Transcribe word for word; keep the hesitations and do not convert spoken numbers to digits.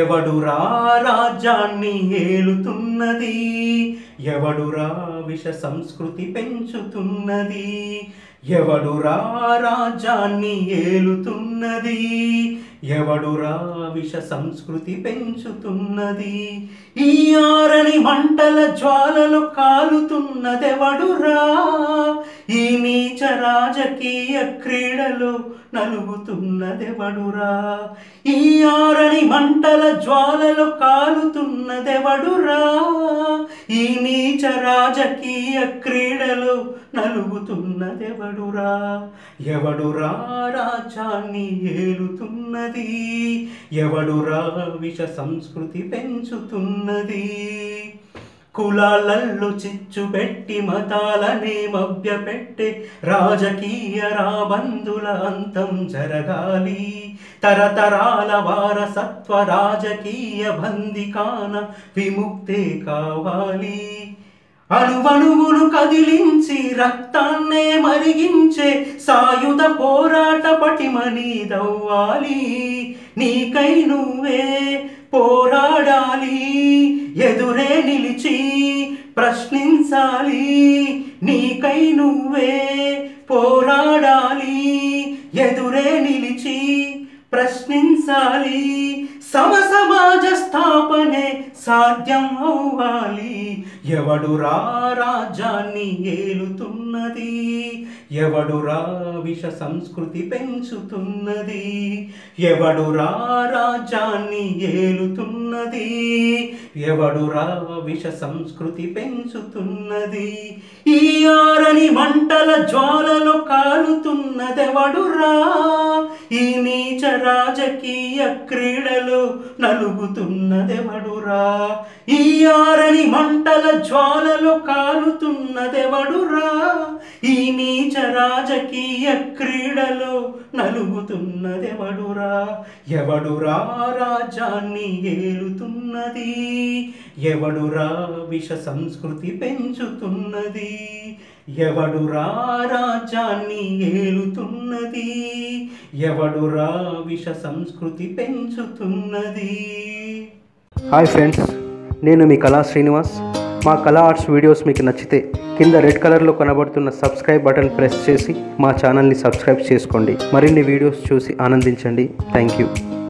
ఎవడురా రాజ్యాన్ని ఏలుతున్నది, ఎవడురా విష సంస్కృతి పెంచుతున్నది, ఎవడురా రాజ్యాన్ని ఏలుతున్నది, ఎవడురా విష సంస్కృతి పెంచుతున్నది, ఈ ఆరని మంటల జ్వాలలు కాలుతున్నదెవడురా, ఈ నీచ రాజకీయ క్రీడలు నలుగుతున్నదెవడురా, ఈ ఆరని మంటల జ్వాలలు కాలుతున్నదెవడురా, ఈ నీచ రాజకీయ క్రీడలు నలుగుతున్నదెవడురా, ఎవడురా రాజ్యాన్ని ఏలుతున్నది, ఎవడురా విష సంస్కృతి పెంచుతున్నది, కులాలల్లో చిచ్చుపెట్టి మతాలనే మభ్యపెట్టి రాజకీయ రాబందుల అంతం జరగాలి, తరతరాల వారసత్వ రాజకీయ బందికాన విముక్తే కావాలి, అణువణువును కదిలించి రక్తాన్నే మరిగించే సాయుధ పోరాట పటిమని దవ్వాలి, నీకై నువ్వే పోరాడాలి, ఎదురే నిలిచి ప్రశ్నించాలి, నీకై నువ్వే పోరాడాలి, ఎదురే నిలిచి ప్రశ్నించాలి, సమసమాజ స్థాపనే సాధ్యం అవ్వాలి, ఎవడురా రాజ్యాన్ని ఏలుతున్నది, ఎవడురా విష సంస్కృతి పెంచుతున్నది, ఎవడురా రాజ్యాన్ని ఏలుతున్నది, ఎవడురా విష సంస్కృతి పెంచుతున్నది, ఈ ఆరని మంటల జ్వాలలు కాలుతున్నదెవడురా, ఈ నీచ రాజకీయ క్రీడలు నలుగుతున్నదెవడురా, ఈ ఆరని మంటల జ్వాలలు కాలుతున్నదెవడురా, ఈ నీచ రాజకీయ క్రీడలు నలుగుతున్నదెవడురా, ఎవడురా రాజ్యాన్ని ఏలుతున్నది, ఎవడురా విష సంస్కృతి పెంచుతున్నది, ఎవడురా రాజ్యాన్ని ఏలుతున్నది, ఎవడురా విష సంస్కృతి పెంచుతున్నది. హాయ్ ఫ్రెండ్స్, నేను మీ కళా శ్రీనివాస్. మా కళా ఆర్ట్స్ వీడియోస్ మీకు నచ్చితే కింద రెడ్ కలర్లో కనబడుతున్న సబ్స్క్రైబ్ బటన్ ప్రెస్ చేసి మా ఛానల్ని సబ్స్క్రైబ్ చేసుకోండి. మరిన్ని వీడియోస్ చూసి ఆనందించండి. Thank you.